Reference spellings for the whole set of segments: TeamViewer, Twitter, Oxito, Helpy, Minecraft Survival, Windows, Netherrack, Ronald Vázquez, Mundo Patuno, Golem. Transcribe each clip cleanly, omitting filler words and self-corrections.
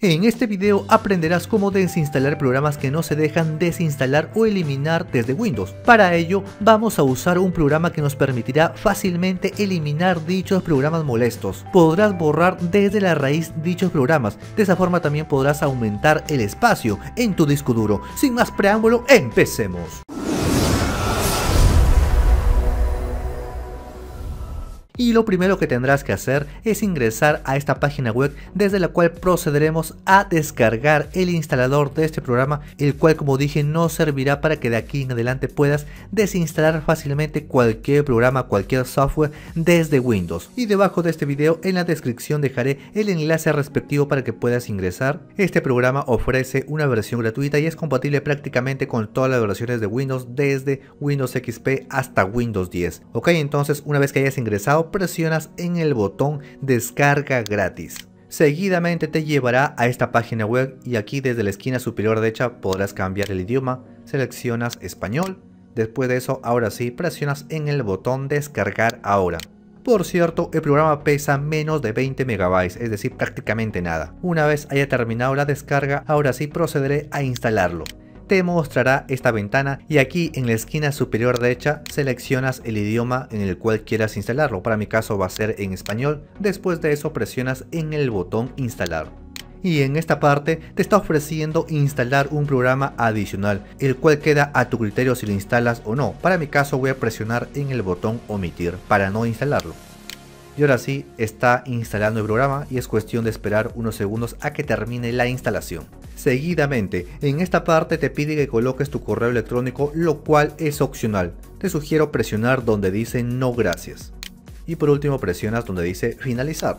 En este video aprenderás cómo desinstalar programas que no se dejan desinstalar o eliminar desde Windows. Para ello vamos a usar un programa que nos permitirá fácilmente eliminar dichos programas molestos. Podrás borrar desde la raíz dichos programas, de esa forma también podrás aumentar el espacio en tu disco duro. Sin más preámbulo, empecemos. Y lo primero que tendrás que hacer es ingresar a esta página web, desde la cual procederemos a descargar el instalador de este programa, el cual, como dije, nos servirá para que de aquí en adelante puedas desinstalar fácilmente cualquier programa, cualquier software desde Windows. Y debajo de este video, en la descripción, dejaré el enlace respectivo para que puedas ingresar. Este programa ofrece una versión gratuita y es compatible prácticamente con todas las versiones de Windows, desde Windows XP hasta Windows 10. Ok, entonces una vez que hayas ingresado, presionas en el botón descarga gratis. Seguidamente te llevará a esta página web y aquí desde la esquina superior derecha podrás cambiar el idioma, seleccionas español. Después de eso, ahora sí, presionas en el botón descargar ahora. Por cierto, el programa pesa menos de 20 MB, es decir, prácticamente nada. Una vez haya terminado la descarga, ahora sí procederé a instalarlo. Te mostrará esta ventana y aquí en la esquina superior derecha seleccionas el idioma en el cual quieras instalarlo. Para mi caso va a ser en español. Después de eso presionas en el botón instalar. Y en esta parte te está ofreciendo instalar un programa adicional, el cual queda a tu criterio si lo instalas o no. Para mi caso voy a presionar en el botón omitir para no instalarlo. Y ahora sí está instalando el programa y es cuestión de esperar unos segundos a que termine la instalación. Seguidamente, en esta parte te pide que coloques tu correo electrónico, lo cual es opcional. Te sugiero presionar donde dice no gracias. Y por último presionas donde dice finalizar.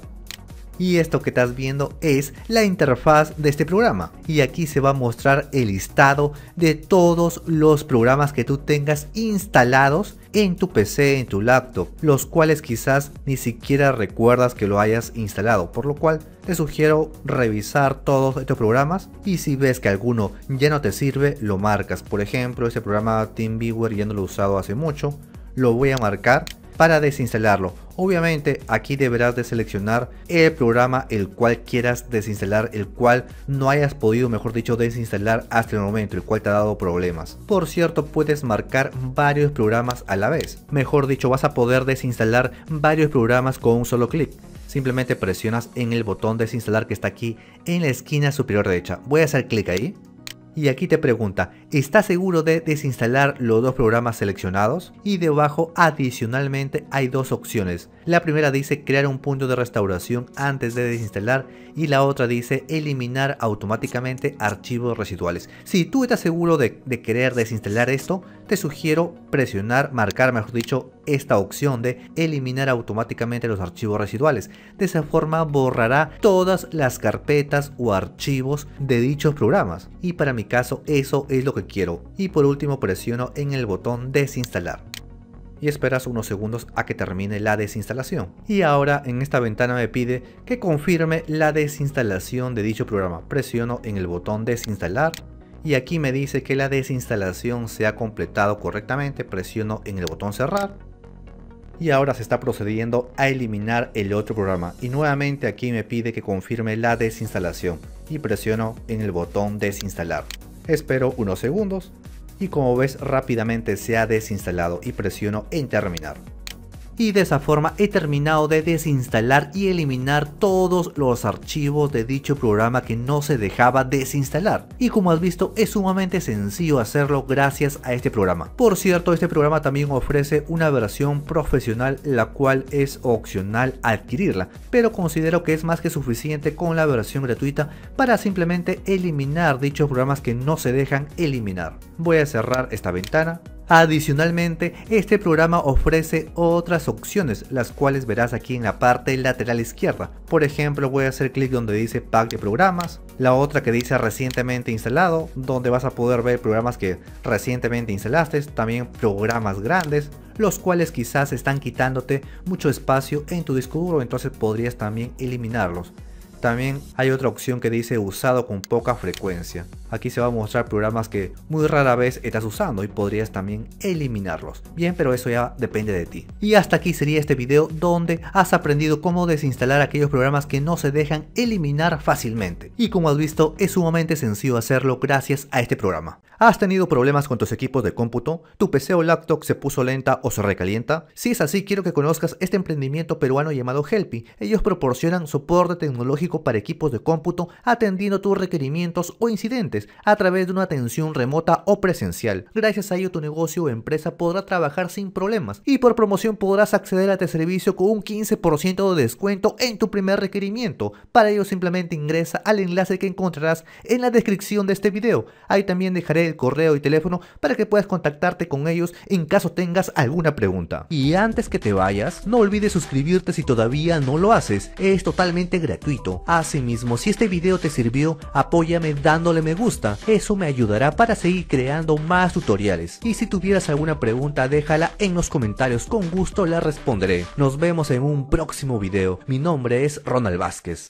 Y esto que estás viendo es la interfaz de este programa. Y aquí se va a mostrar el listado de todos los programas que tú tengas instalados en tu PC, en tu laptop, los cuales quizás ni siquiera recuerdas que lo hayas instalado, por lo cual te sugiero revisar todos estos programas y si ves que alguno ya no te sirve, lo marcas. Por ejemplo, este programa TeamViewer ya no lo he usado hace mucho, lo voy a marcar para desinstalarlo. Obviamente aquí deberás de seleccionar el programa el cual quieras desinstalar, el cual no hayas podido, mejor dicho, desinstalar hasta el momento, el cual te ha dado problemas. Por cierto, puedes marcar varios programas a la vez. Mejor dicho, vas a poder desinstalar varios programas con un solo clic. Simplemente presionas en el botón desinstalar que está aquí en la esquina superior derecha. Voy a hacer clic ahí. Y aquí te pregunta, ¿estás seguro de desinstalar los dos programas seleccionados? Y debajo adicionalmente hay dos opciones. La primera dice crear un punto de restauración antes de desinstalar y la otra dice eliminar automáticamente archivos residuales. Si tú estás seguro de querer desinstalar esto, te sugiero marcar mejor dicho, esta opción de eliminar automáticamente los archivos residuales. De esa forma borrará todas las carpetas o archivos de dichos programas. Y para mi caso eso es lo que quiero. Y por último presiono en el botón desinstalar. Y esperas unos segundos a que termine la desinstalación. Y ahora en esta ventana me pide que confirme la desinstalación de dicho programa. Presiono en el botón desinstalar. Y aquí me dice que la desinstalación se ha completado correctamente. Presiono en el botón cerrar. Y ahora se está procediendo a eliminar el otro programa. Y nuevamente aquí me pide que confirme la desinstalación. Y presiono en el botón desinstalar. Espero unos segundos. Y como ves, rápidamente se ha desinstalado y presiono en terminar. Y de esa forma he terminado de desinstalar y eliminar todos los archivos de dicho programa que no se dejaba desinstalar. Y como has visto, es sumamente sencillo hacerlo gracias a este programa. Por cierto, este programa también ofrece una versión profesional, la cual es opcional adquirirla, pero considero que es más que suficiente con la versión gratuita para simplemente eliminar dichos programas que no se dejan eliminar. Voy a cerrar esta ventana. Adicionalmente, este programa ofrece otras opciones, las cuales verás aquí en la parte lateral izquierda. Por ejemplo, voy a hacer clic donde dice pack de programas, la otra que dice recientemente instalado, donde vas a poder ver programas que recientemente instalaste, también programas grandes, los cuales quizás están quitándote mucho espacio en tu disco duro, entonces podrías también eliminarlos. También hay otra opción que dice usado con poca frecuencia. Aquí se va a mostrar programas que muy rara vez estás usando y podrías también eliminarlos. Bien, pero eso ya depende de ti. Y hasta aquí sería este video donde has aprendido cómo desinstalar aquellos programas que no se dejan eliminar fácilmente. Y como has visto, es sumamente sencillo hacerlo gracias a este programa. ¿Has tenido problemas con tus equipos de cómputo? ¿Tu PC o laptop se puso lenta o se recalienta? Si es así, quiero que conozcas este emprendimiento peruano llamado Helpy. Ellos proporcionan soporte tecnológico para equipos de cómputo atendiendo tus requerimientos o incidentes a través de una atención remota o presencial. Gracias a ello, tu negocio o empresa podrá trabajar sin problemas y por promoción podrás acceder a este servicio con un 15% de descuento en tu primer requerimiento. Para ello, simplemente ingresa al enlace que encontrarás en la descripción de este video. Ahí también dejaré el correo y teléfono para que puedas contactarte con ellos en caso tengas alguna pregunta. Y antes que te vayas, no olvides suscribirte si todavía no lo haces, es totalmente gratuito. Asimismo, si este video te sirvió, apóyame dándole me gusta, eso me ayudará para seguir creando más tutoriales. Y si tuvieras alguna pregunta, déjala en los comentarios, con gusto la responderé. Nos vemos en un próximo video. Mi nombre es Ronald Vázquez.